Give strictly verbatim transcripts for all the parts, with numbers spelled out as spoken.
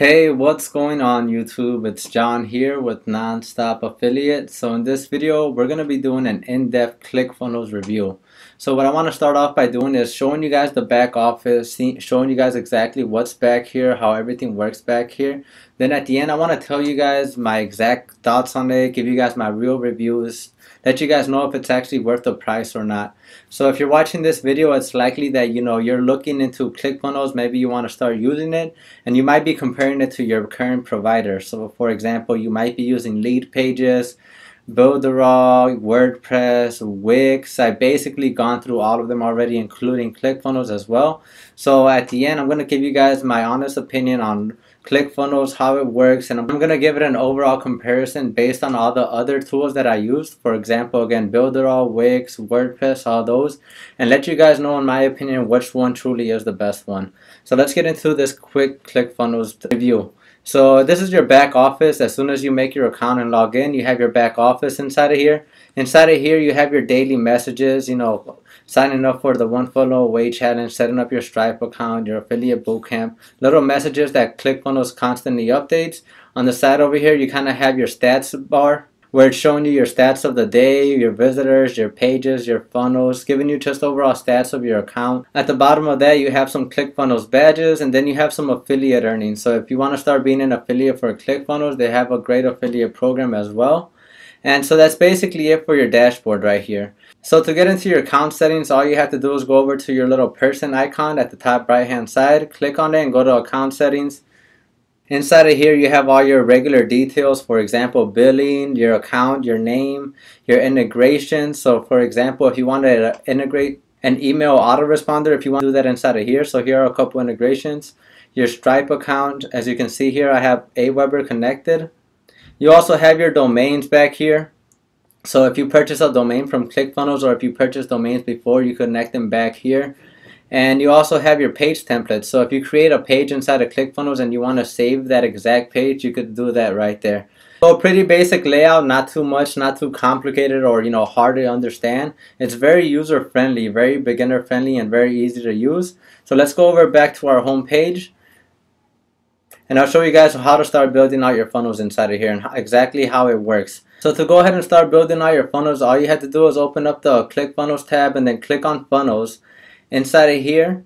Hey, what's going on YouTube? It's John here with Nonstop Affiliate. So in this video, we're going to be doing an in-depth ClickFunnels review. So what I want to start off by doing is showing you guys the back office, showing you guys exactly what's back here, how everything works back here. Then at the end, I want to tell you guys my exact thoughts on it, give you guys my real reviews, let you guys know if it's actually worth the price or not. So if you're watching this video, it's likely that you know you're looking into ClickFunnels, maybe you want to start using it, and you might be comparing it to your current provider. So for example, you might be using Leadpages, Builderall, WordPress, Wix. I've basically gone through all of them already, including ClickFunnels as well. So at the end, I'm going to give you guys my honest opinion on ClickFunnels, how it works, and I'm going to give it an overall comparison based on all the other tools that I used. For example, again, Builderall, Wix, WordPress, all those, and let you guys know in my opinion which one truly is the best one. So let's get into this quick ClickFunnels review. So this is your back office. As soon as you make your account and log in, you have your back office inside of here. Inside of here, you have your daily messages, you know, signing up for the One Funnel Away Challenge, setting up your Stripe account, your affiliate bootcamp, little messages that ClickFunnels constantly updates. On the side over here, you kind of have your stats bar, where it's showing you your stats of the day, your visitors, your pages, your funnels, giving you just overall stats of your account. At the bottom of that, you have some ClickFunnels badges, and then you have some affiliate earnings. So if you want to start being an affiliate for ClickFunnels, they have a great affiliate program as well. And so that's basically it for your dashboard right here. So to get into your account settings, all you have to do is go over to your little person icon at the top right hand side, click on it and go to account settings. Inside of here, you have all your regular details, for example, billing, your account, your name, your integration. So for example, if you want to integrate an email autoresponder, if you want to do that inside of here, so here are a couple integrations. Your Stripe account, as you can see here, I have AWeber connected. You also have your domains back here. So if you purchase a domain from ClickFunnels, or if you purchase domains before, you connect them back here. And you also have your page templates. So if you create a page inside of ClickFunnels and you want to save that exact page, you could do that right there. So pretty basic layout, not too much, not too complicated or, you know, hard to understand. It's very user friendly, very beginner friendly, and very easy to use. So let's go over back to our home page. And I'll show you guys how to start building out your funnels inside of here and exactly how it works. So to go ahead and start building out your funnels, all you have to do is open up the ClickFunnels tab and then click on Funnels. Inside of here,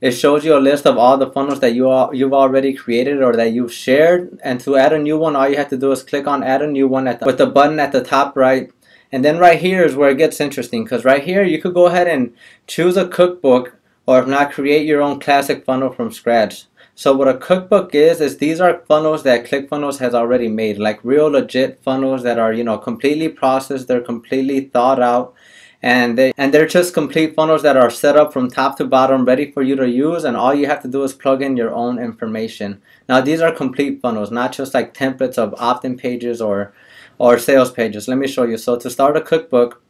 it shows you a list of all the funnels that you all, you've already created or that you've shared. And to add a new one, all you have to do is click on add a new one at the, with the button at the top right. And then right here is where it gets interesting, because right here you could go ahead and choose a cookbook, or if not, create your own classic funnel from scratch. So what a cookbook is, is these are funnels that ClickFunnels has already made, like real legit funnels that are, you know, completely processed, they're completely thought out. And, they, and they're just complete funnels that are set up from top to bottom, ready for you to use, and all you have to do is plug in your own information. Now these are complete funnels, not just like templates of opt-in pages or, or sales pages. Let me show you. So to start a cookbook,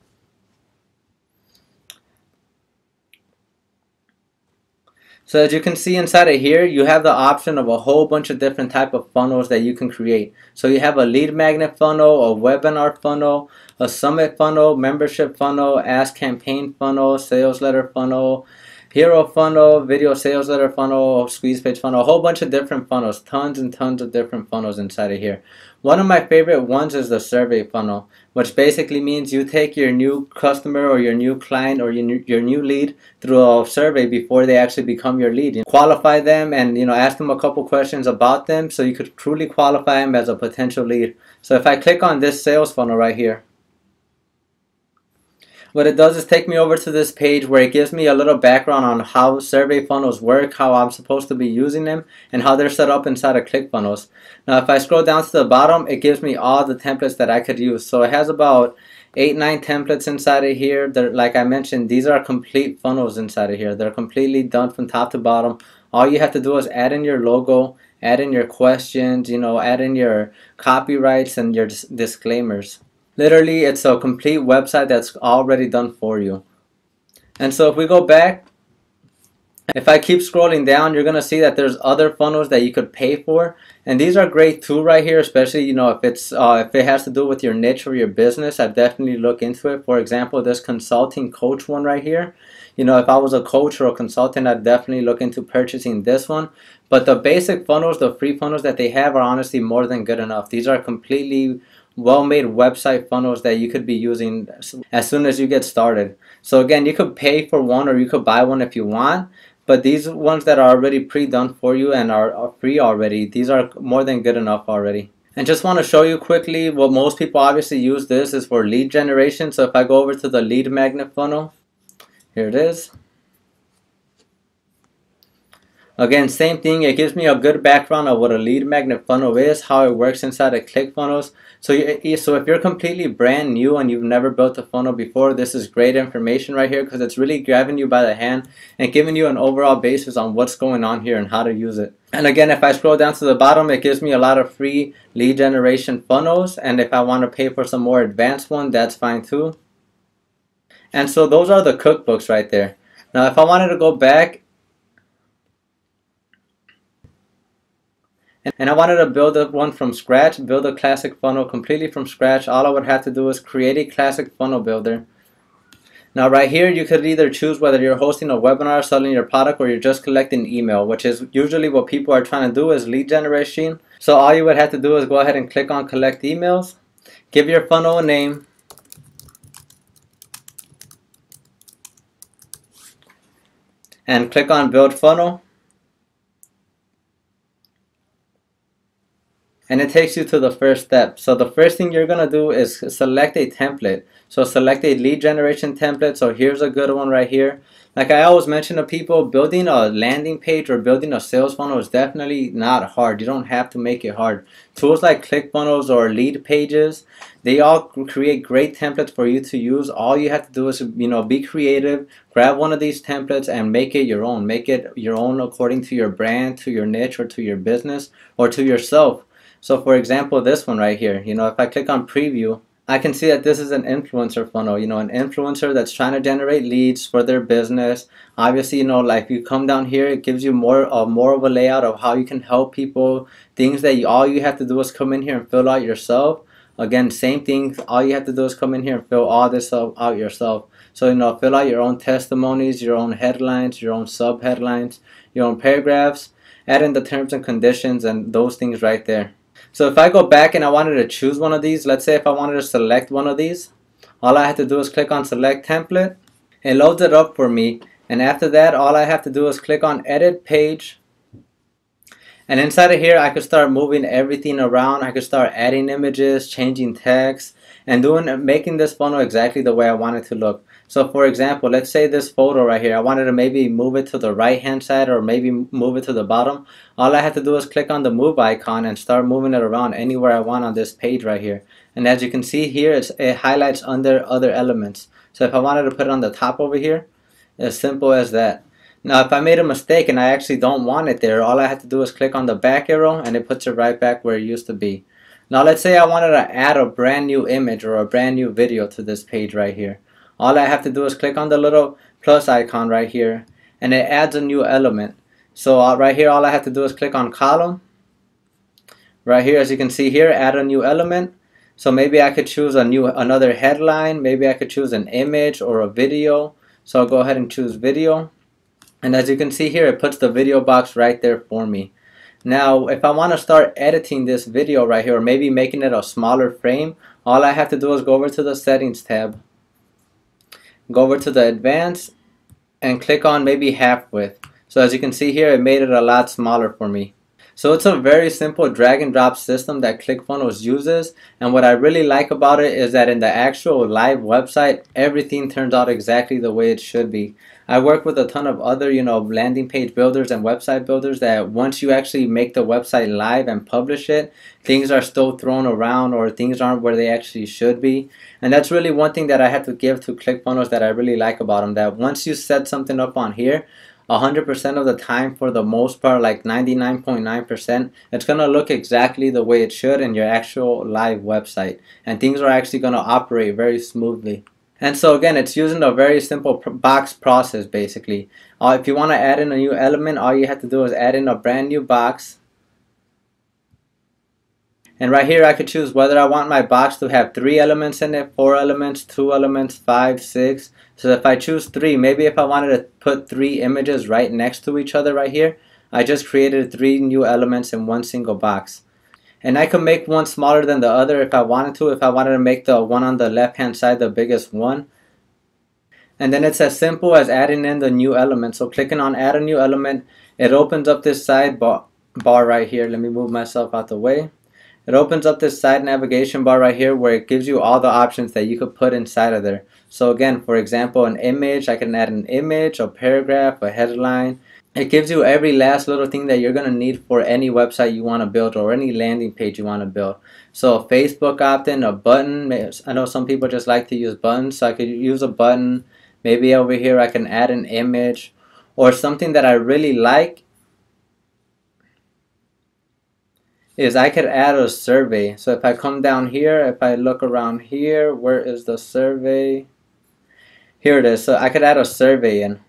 so as you can see inside of here, you have the option of a whole bunch of different type of funnels that you can create. So you have a lead magnet funnel, a webinar funnel, a summit funnel, membership funnel, ask campaign funnel, sales letter funnel, hero funnel, video sales letter funnel, squeeze page funnel, a whole bunch of different funnels, tons and tons of different funnels inside of here. One of my favorite ones is the survey funnel, which basically means you take your new customer or your new client or your new, your new lead through a survey before they actually become your lead. You qualify them and, you know, ask them a couple questions about them so you could truly qualify them as a potential lead. So if I click on this sales funnel right here, what it does is take me over to this page where it gives me a little background on how survey funnels work, how I'm supposed to be using them, and how they're set up inside of ClickFunnels. Now if I scroll down to the bottom, it gives me all the templates that I could use. So it has about eight, nine templates inside of here. They're, like I mentioned, these are complete funnels inside of here. They're completely done from top to bottom. All you have to do is add in your logo, add in your questions, you know, add in your copyrights and your dis disclaimers. Literally, it's a complete website that's already done for you. And so if we go back, if I keep scrolling down, you're going to see that there's other funnels that you could pay for. And these are great too right here, especially, you know, if it's uh, if it has to do with your niche or your business, I'd definitely look into it. For example, this consulting coach one right here. You know, if I was a coach or a consultant, I'd definitely look into purchasing this one. But the basic funnels, the free funnels that they have, are honestly more than good enough. These are completely well-made website funnels that you could be using as soon as you get started. So again, you could pay for one or you could buy one if you want. But these ones that are already pre-done for you and are, are free already, these are more than good enough already. And just want to show you quickly what most people obviously use this is for lead generation. So if I go over to the lead magnet funnel, here it is. Again, same thing. It gives me a good background of what a lead magnet funnel is, how it works inside of ClickFunnels. So, you, so if you're completely brand new and you've never built a funnel before, this is great information right here because it's really grabbing you by the hand and giving you an overall basis on what's going on here and how to use it. And again, if I scroll down to the bottom, it gives me a lot of free lead generation funnels. And if I want to pay for some more advanced one, that's fine too. And so those are the cookbooks right there. Now, if I wanted to go back and I wanted to build up one from scratch, build a classic funnel completely from scratch, all I would have to do is create a classic funnel builder. Now right here, you could either choose whether you're hosting a webinar, selling your product, or you're just collecting email, which is usually what people are trying to do is lead generation. So all you would have to do is go ahead and click on collect emails, give your funnel a name, and click on build funnel. And it takes you to the first step. So the first thing you're going to do is select a template. So select a lead generation template. So here's a good one right here. Like I always mention to people, building a landing page or building a sales funnel is definitely not hard. You don't have to make it hard. Tools like ClickFunnels or Leadpages, they all create great templates for you to use. All you have to do is, you know, be creative, grab one of these templates and make it your own. Make it your own according to your brand, to your niche, or to your business, or to yourself. So for example, this one right here, you know, if I click on preview, I can see that this is an influencer funnel, you know, an influencer that's trying to generate leads for their business. Obviously, you know, like you come down here, it gives you more, uh, more of a layout of how you can help people, things that you, all you have to do is come in here and fill out yourself. Again, same thing, all you have to do is come in here and fill all this out yourself. So, you know, fill out your own testimonies, your own headlines, your own sub-headlines, your own paragraphs, add in the terms and conditions and those things right there. So if I go back and I wanted to choose one of these, let's say if I wanted to select one of these, all I have to do is click on select template. It loads it up for me, and after that all I have to do is click on edit page. And inside of here I could start moving everything around. I could start adding images, changing text, and doing making this funnel exactly the way I want it to look. So for example, let's say this photo right here, I wanted to maybe move it to the right hand side or maybe move it to the bottom. All I have to do is click on the move icon and start moving it around anywhere I want on this page right here. And as you can see here, it's, it highlights under other elements. So if I wanted to put it on the top over here, as simple as that. Now if I made a mistake and I actually don't want it there, all I have to do is click on the back arrow and it puts it right back where it used to be. Now let's say I wanted to add a brand new image or a brand new video to this page right here. All I have to do is click on the little plus icon right here and it adds a new element. So uh, right here all I have to do is click on column. Right here, as you can see here, add a new element. So maybe I could choose a new another headline, maybe I could choose an image or a video. So I'll go ahead and choose video. And as you can see here, it puts the video box right there for me. Now if I want to start editing this video right here, or maybe making it a smaller frame, all I have to do is go over to the settings tab, go over to the advanced, and click on maybe half width. So as you can see here, it made it a lot smaller for me. So it's a very simple drag and drop system that ClickFunnels uses, and what I really like about it is that in the actual live website, everything turns out exactly the way it should be. I work with a ton of other, you know, landing page builders and website builders that once you actually make the website live and publish it, things are still thrown around or things aren't where they actually should be. And that's really one thing that I have to give to ClickFunnels that I really like about them, that once you set something up on here, one hundred percent of the time, for the most part, like ninety-nine point nine percent, it's going to look exactly the way it should in your actual live website, and things are actually going to operate very smoothly. And so again, it's using a very simple box process basically. Uh, if you want to add in a new element, all you have to do is add in a brand new box And right here I could choose whether I want my box to have three elements in it, four elements, two elements, five, six. So if I choose three, maybe if I wanted to put three images right next to each other right here, I just created three new elements in one single box. And I could make one smaller than the other if I wanted to, if I wanted to make the one on the left hand side the biggest one. And then it's as simple as adding in the new element. So clicking on add a new element, it opens up this sidebar bar right here. Let me move myself out the way. It opens up this side navigation bar right here where it gives you all the options that you could put inside of there. So again, for example, an image, I can add an image, a paragraph, a headline. It gives you every last little thing that you're going to need for any website you want to build or any landing page you want to build. So a Facebook opt-in, a button. I know some people just like to use buttons, so I could use a button. Maybe over here I can add an image or something that I really like. Is I could add a survey. So if I come down here, if I look around here, where is the survey? Here it is. So I could add a survey in.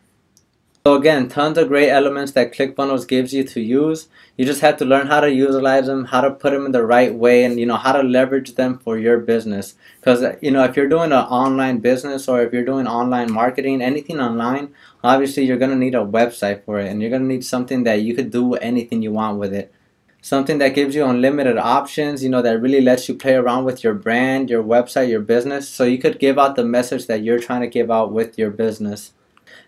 So again, tons of great elements that ClickFunnels gives you to use. You just have to learn how to utilize them, how to put them in the right way, and you know how to leverage them for your business. Because you know, if you're doing an online business or if you're doing online marketing, anything online, obviously you're gonna need a website for it, and you're gonna need something that you could do anything you want with it. Something that gives you unlimited options, you know, that really lets you play around with your brand, your website, your business, so you could give out the message that you're trying to give out with your business.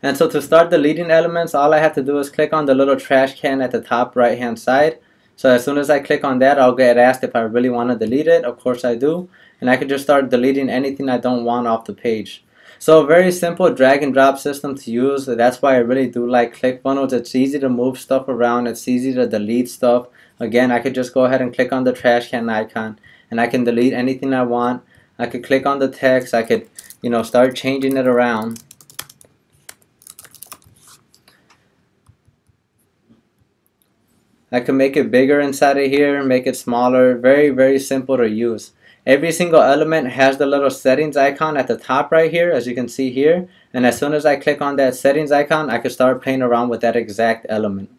And so to start deleting elements, all I have to do is click on the little trash can at the top right hand side. So as soon as I click on that, I'll get asked if I really want to delete it. Of course I do. And I can just start deleting anything I don't want off the page. So a very simple drag and drop system to use. That's why I really do like ClickFunnels. It's easy to move stuff around. It's easy to delete stuff. Again, I could just go ahead and click on the trash can icon and I can delete anything I want. I could click on the text. I could, you know, start changing it around. I can make it bigger inside of here, make it smaller. Very, very simple to use. Every single element has the little settings icon at the top right here, as you can see here. And as soon as I click on that settings icon, I can start playing around with that exact element.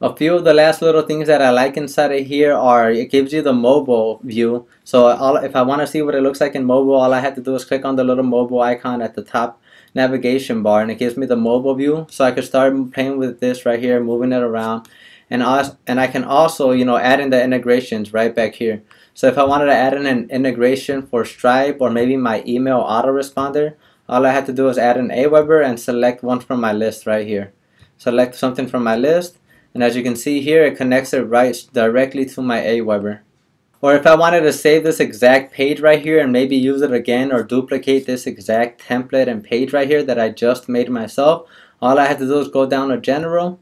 A few of the last little things that I like inside of here are it gives you the mobile view. So all, if I want to see what it looks like in mobile, all I have to do is click on the little mobile icon at the top navigation bar, and it gives me the mobile view. So I can start playing with this right here, moving it around. And I can also, you know, add in the integrations right back here. So if I wanted to add in an integration for Stripe or maybe my email autoresponder, all I have to do is add an AWeber and select one from my list right here. Select something from my list, and as you can see here, it connects it right directly to my AWeber. Or if I wanted to save this exact page right here and maybe use it again or duplicate this exact template and page right here that I just made myself, all I have to do is go down to General.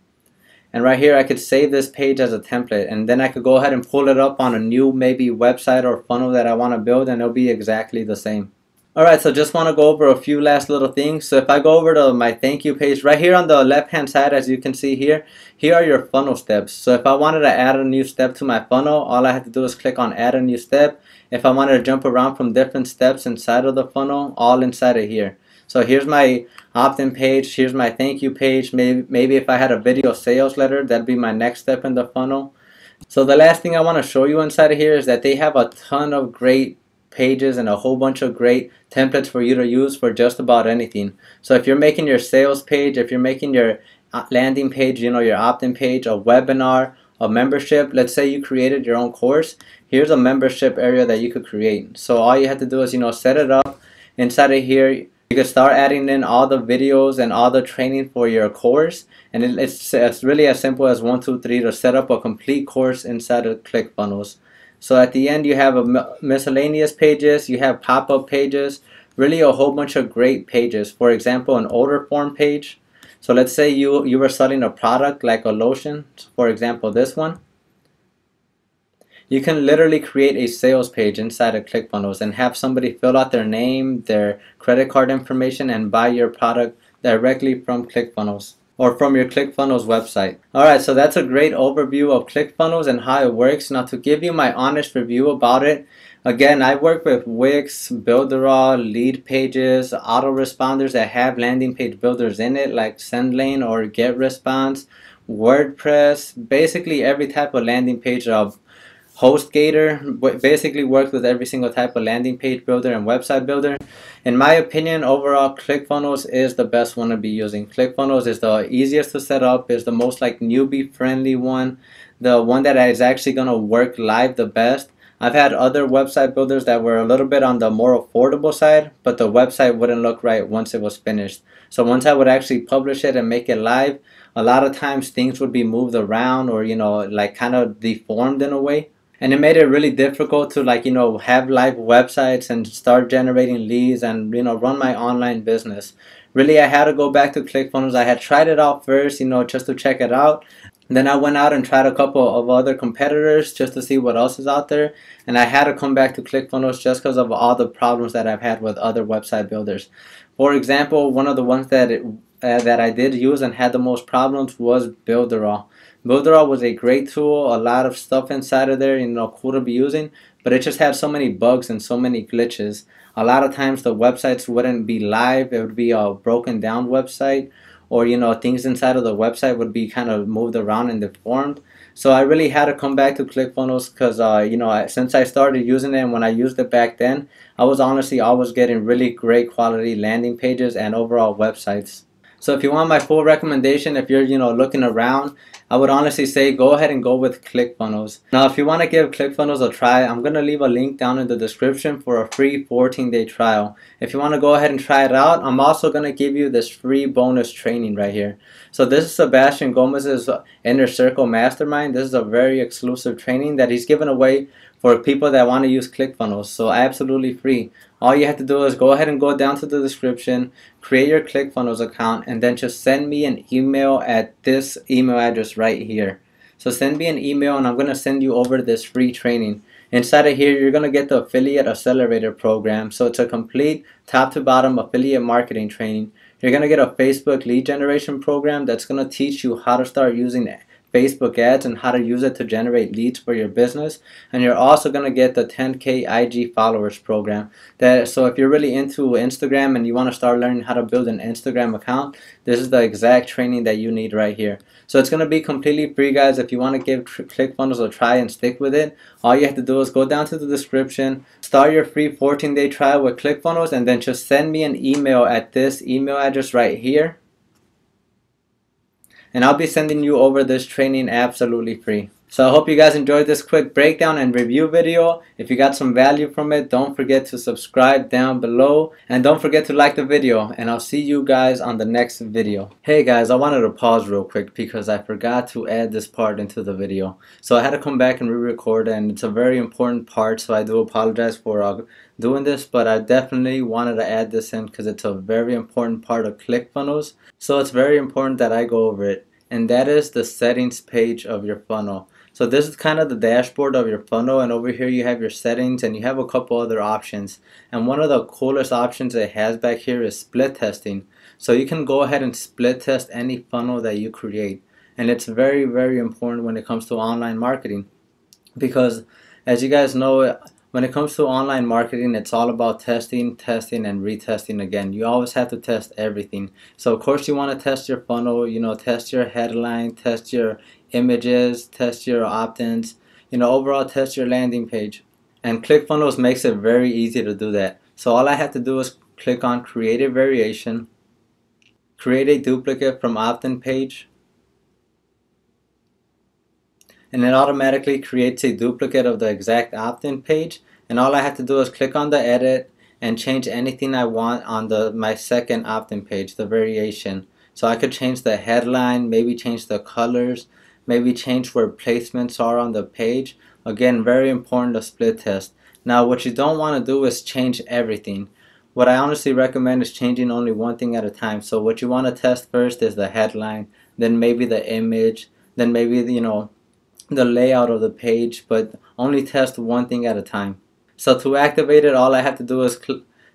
And right here I could save this page as a template, and then I could go ahead and pull it up on a new maybe website or funnel that I want to build, and it'll be exactly the same. Alright, so just want to go over a few last little things. So if I go over to my thank you page, right here on the left hand side, as you can see here, here are your funnel steps. So if I wanted to add a new step to my funnel, all I have to do is click on add a new step. If I wanted to jump around from different steps inside of the funnel, all inside of here. So here's my opt-in page, here's my thank you page, maybe, maybe if I had a video sales letter, that'd be my next step in the funnel. So the last thing I want to show you inside of here is that they have a ton of great pages and a whole bunch of great templates for you to use for just about anything. So if you're making your sales page, if you're making your landing page, you know, your opt-in page, a webinar, a membership, let's say you created your own course, here's a membership area that you could create. So all you have to do is, you know, set it up inside of here. You can start adding in all the videos and all the training for your course, and it's, it's really as simple as one, two, three to set up a complete course inside of ClickFunnels. So at the end, you have a miscellaneous pages, you have pop-up pages, really a whole bunch of great pages. For example, an order form page. So let's say you you were selling a product like a lotion, for example, this one. You can literally create a sales page inside of ClickFunnels and have somebody fill out their name, their credit card information, and buy your product directly from ClickFunnels or from your ClickFunnels website. Alright, so that's a great overview of ClickFunnels and how it works. Now to give you my honest review about it, again, I work with Wix, Builderall, Leadpages, autoresponders that have landing page builders in it like SendLane or GetResponse, WordPress, basically every type of landing page of HostGator basically works with every single type of landing page builder and website builder. In my opinion, overall, ClickFunnels is the best one to be using. ClickFunnels is the easiest to set up, is the most like newbie friendly one, the one that is actually going to work live the best. I've had other website builders that were a little bit on the more affordable side, but the website wouldn't look right once it was finished. So once I would actually publish it and make it live, a lot of times things would be moved around or, you know, like kind of deformed in a way. And it made it really difficult to, like, you know, have live websites and start generating leads and, you know, run my online business. Really, I had to go back to ClickFunnels. I had tried it out first, you know, just to check it out. Then I went out and tried a couple of other competitors just to see what else is out there. And I had to come back to ClickFunnels just because of all the problems that I've had with other website builders. For example, one of the ones that, it, uh, that I did use and had the most problems was Builderall. Builderall was a great tool, a lot of stuff inside of there, you know, cool to be using, but it just had so many bugs and so many glitches. A lot of times the websites wouldn't be live, it would be a broken down website. Or, you know, things inside of the website would be kind of moved around and deformed. So I really had to come back to ClickFunnels because, uh, you know, I, since I started using it and when I used it back then, I was honestly always getting really great quality landing pages and overall websites. So if you want my full recommendation, if you're, you know, looking around, I would honestly say go ahead and go with ClickFunnels. Now, if you want to give ClickFunnels a try, I'm going to leave a link down in the description for a free fourteen day trial. If you want to go ahead and try it out, I'm also going to give you this free bonus training right here. So this is Sebastian Gomez's Inner Circle Mastermind. This is a very exclusive training that he's given away for people that want to use ClickFunnels, so absolutely free. All you have to do is go ahead and go down to the description, create your ClickFunnels account, and then just send me an email at this email address right here. So send me an email and I'm going to send you over this free training. Inside of here, you're going to get the Affiliate Accelerator Program. So it's a complete top to bottom affiliate marketing training. You're going to get a Facebook lead generation program that's going to teach you how to start using it. Facebook ads and how to use it to generate leads for your business. And you're also going to get the ten K I G followers program. That, so if you're really into Instagram and you want to start learning how to build an Instagram account, this is the exact training that you need right here. So it's going to be completely free, guys. If you want to give ClickFunnels a try and stick with it, all you have to do is go down to the description, start your free fourteen day trial with ClickFunnels, and then just send me an email at this email address right here. And I'll be sending you over this training absolutely free. So I hope you guys enjoyed this quick breakdown and review video. If you got some value from it, don't forget to subscribe down below and don't forget to like the video, and I'll see you guys on the next video. Hey guys, I wanted to pause real quick because I forgot to add this part into the video. So I had to come back and re-record, and it's a very important part, so I do apologize for uh, doing this, but I definitely wanted to add this in because it's a very important part of ClickFunnels. So it's very important that I go over it, and that is the settings page of your funnel. So this is kind of the dashboard of your funnel, and over here you have your settings and you have a couple other options. And one of the coolest options it has back here is split testing. So you can go ahead and split test any funnel that you create. And it's very, very important when it comes to online marketing, because as you guys know, when it comes to online marketing, it's all about testing, testing, and retesting again. You always have to test everything. So of course you want to test your funnel, you know, test your headline, test your images, test your opt-ins, you know, overall test your landing page. And ClickFunnels makes it very easy to do that. So all I have to do is click on create a variation, create a duplicate from opt-in page, and it automatically creates a duplicate of the exact opt-in page. And all I have to do is click on the edit and change anything I want on the my second opt-in page, the variation. So I could change the headline, maybe change the colors, maybe change where placements are on the page. Again, very important to split test. Now what you don't want to do is change everything. What I honestly recommend is changing only one thing at a time. So what you want to test first is the headline, then maybe the image, then maybe, you know, the layout of the page, but only test one thing at a time. So to activate it, all I have to do is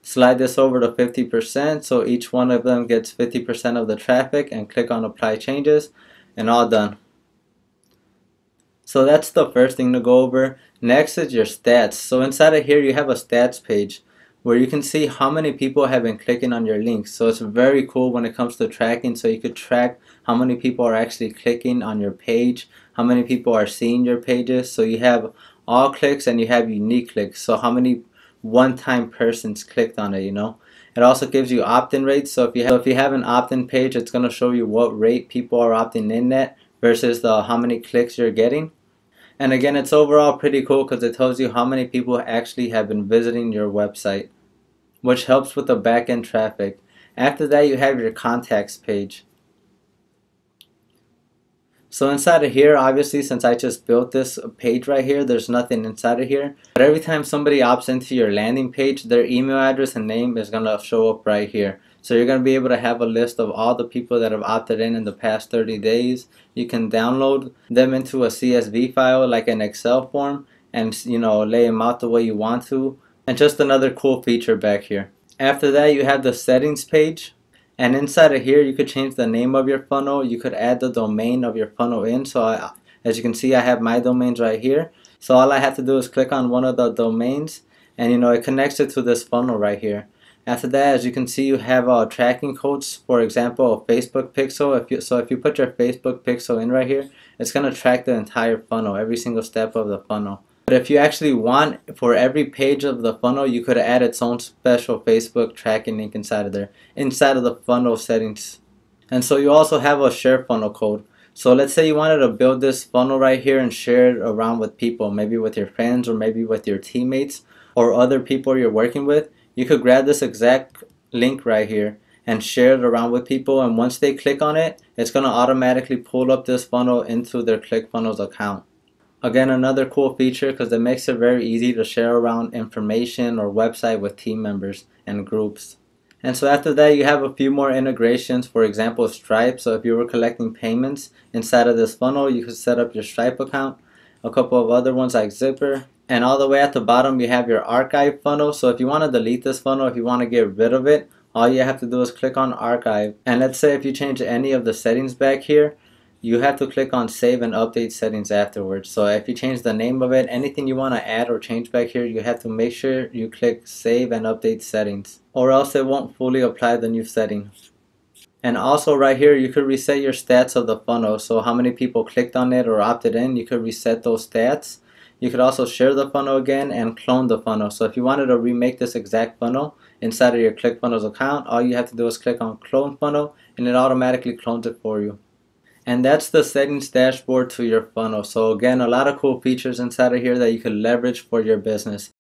slide this over to fifty percent, so each one of them gets fifty percent of the traffic, and click on apply changes, and all done. So that's the first thing to go over. Next is your stats. So inside of here you have a stats page where you can see how many people have been clicking on your links. So it's very cool when it comes to tracking, so you could track how many people are actually clicking on your page, how many people are seeing your pages. So you have all clicks and you have unique clicks, so how many one-time persons clicked on it, you know. It also gives you opt-in rates, so if you have, so if you have an opt-in page, it's going to show you what rate people are opting in at versus the how many clicks you're getting. And again, it's overall pretty cool because it tells you how many people actually have been visiting your website, which helps with the back-end traffic. After that, you have your contacts page. So inside of here, obviously, since I just built this page right here, there's nothing inside of here. But every time somebody opts into your landing page, their email address and name is going to show up right here. So you're going to be able to have a list of all the people that have opted in in the past thirty days. You can download them into a C S V file, like an Excel form, and, you know, lay them out the way you want to. And just another cool feature back here. After that, you have the settings page. And inside of here, you could change the name of your funnel. You could add the domain of your funnel in. So I, as you can see, I have my domains right here. So all I have to do is click on one of the domains, and you know, it connects it to this funnel right here. After that, as you can see, you have uh, tracking codes. For example, a Facebook pixel. If you, so if you put your Facebook pixel in right here, it's going to track the entire funnel, every single step of the funnel. But if you actually want, for every page of the funnel, you could add its own special Facebook tracking link inside of there, inside of the funnel settings. And so you also have a share funnel code. So let's say you wanted to build this funnel right here and share it around with people, maybe with your friends or maybe with your teammates or other people you're working with. You could grab this exact link right here and share it around with people, and once they click on it, it's going to automatically pull up this funnel into their ClickFunnels account. Again, another cool feature because it makes it very easy to share around information or website with team members and groups. And so after that, you have a few more integrations, for example Stripe. So if you were collecting payments inside of this funnel, you could set up your Stripe account, a couple of other ones like Zipper. And all the way at the bottom, you have your archive funnel. So if you want to delete this funnel, if you want to get rid of it, all you have to do is click on archive. And let's say if you change any of the settings back here, you have to click on save and update settings afterwards. So if you change the name of it, anything you want to add or change back here, you have to make sure you click save and update settings, or else it won't fully apply the new setting. And also right here, you could reset your stats of the funnel. So how many people clicked on it or opted in, you could reset those stats. You could also share the funnel again and clone the funnel. So if you wanted to remake this exact funnel inside of your ClickFunnels account, all you have to do is click on clone funnel and it automatically clones it for you. And that's the settings dashboard to your funnel. So again, a lot of cool features inside of here that you can leverage for your business.